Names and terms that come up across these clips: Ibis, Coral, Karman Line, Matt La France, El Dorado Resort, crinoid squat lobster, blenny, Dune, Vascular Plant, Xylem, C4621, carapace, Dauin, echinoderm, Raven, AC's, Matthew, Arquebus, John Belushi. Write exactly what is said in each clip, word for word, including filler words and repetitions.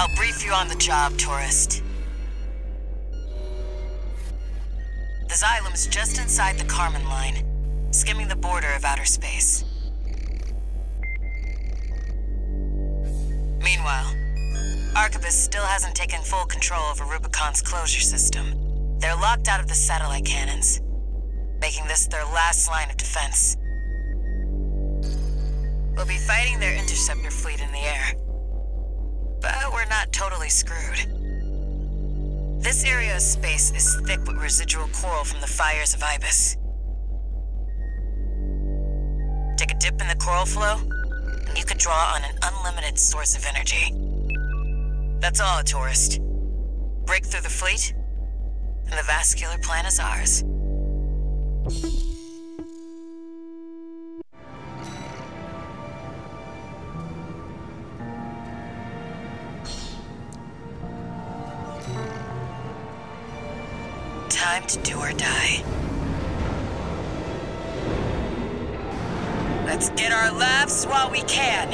I'll brief you on the job, tourist. The Xylem's just inside the Karman Line, skimming the border of outer space. Meanwhile, Arquebus still hasn't taken full control over Rubicon's closure system. They're locked out of the satellite cannons, making this their last line of defense. We'll be fighting their interceptor fleet in the air. But we're not totally screwed. This area of space is thick with residual coral from the fires of Ibis. Take a dip in the coral flow, and you could draw on an unlimited source of energy. That's all, tourist. Break through the fleet, and the vascular plant is ours. Time to do or die. Let's get our laughs while we can.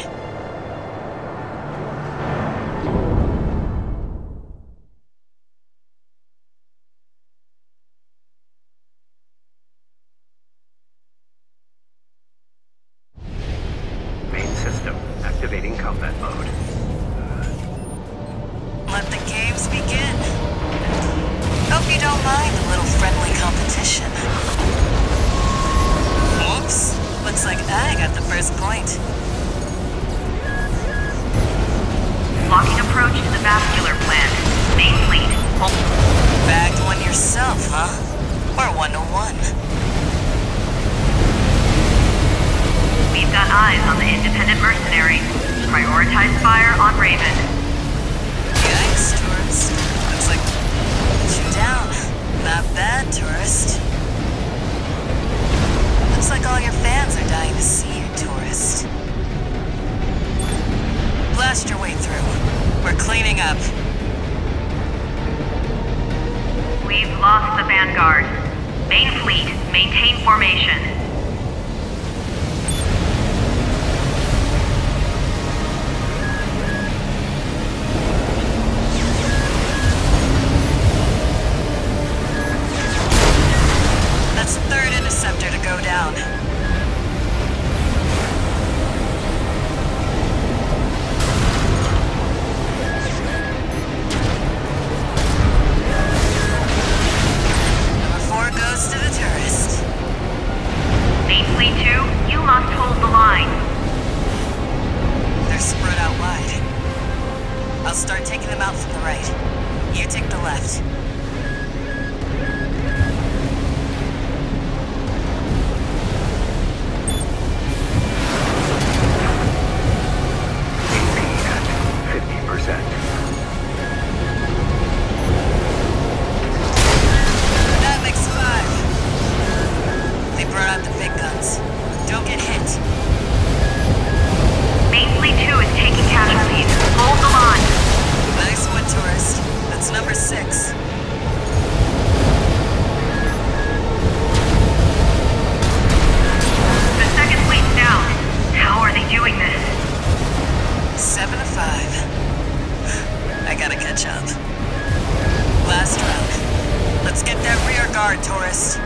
Main system activating combat mode. Let the games begin. Hope you don't mind a little friendly competition. Oops, looks like I got the first point. Blocking approach to the vascular plant. Main fleet. Bagged one yourself, huh? We're one to one. We've got eyes on the independent mercenary. Prioritize fire on Raven. Yikes, tourists. Looks like down. Not bad, tourist. Looks like all your fans are dying to see you, tourist. Blast your way through. We're cleaning up. We've lost the Vanguard. Main fleet, maintain formation. Tourist!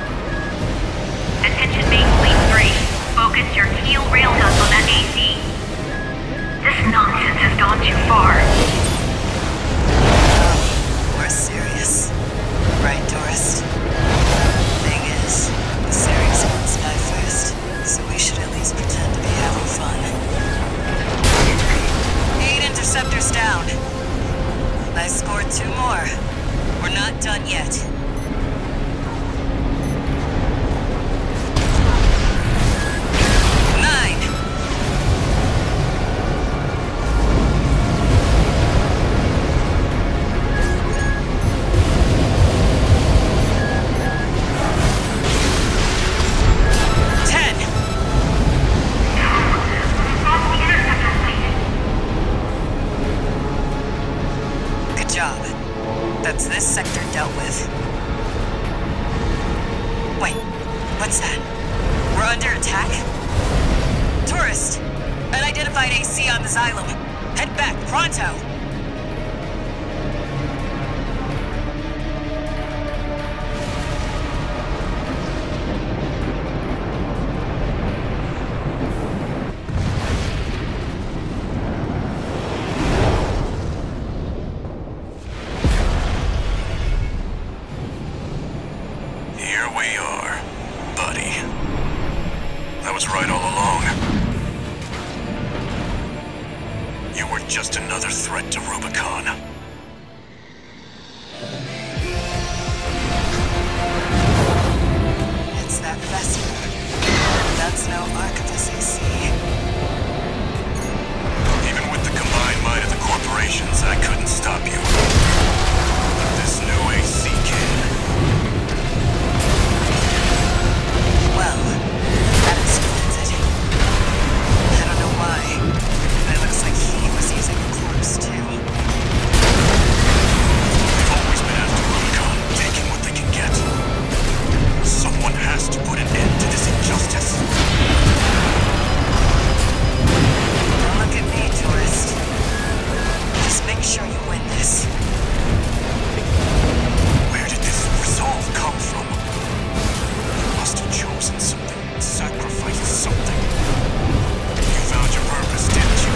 Unidentified A C on the Xylem. Head back, pronto! was right all along. You were just another threat to Rubicon. It's that Vascular. That's no Arquebus I see. Even with the combined might of the corporations, I couldn't stop you. But this new A C can. Well, that explains it. I don't know why, but it looks like he was using the corpse too. We've always been after Rubicon, taking what they can get. Someone has to put an end to this injustice. Don't look at me, tourist. Just make sure you win this. Where did this resolve come from? Must have chosen something, sacrificed something. You found your purpose, didn't you?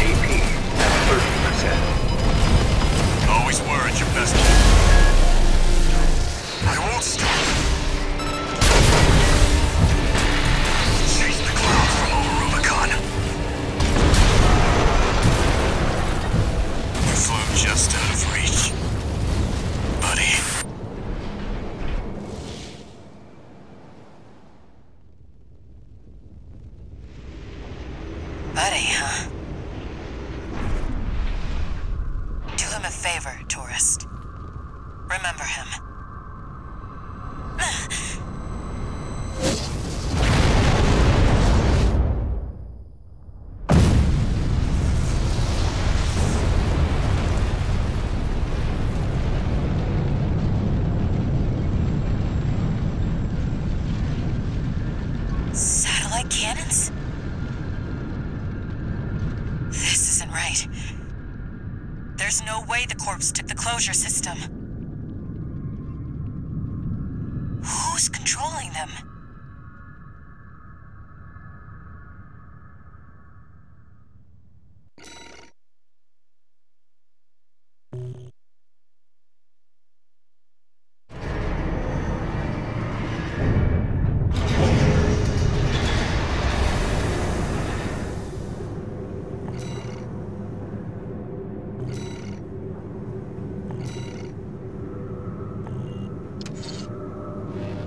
A P at thirty percent. Always were at your best. I won't stop. Chase the clouds from over Rubicon. Flew just out of reach, buddy. Buddy, huh? Do him a favor, tourist. Remember him. Closure system. Who's controlling them?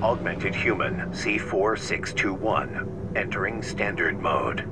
Augmented Human C four six two one, entering standard mode.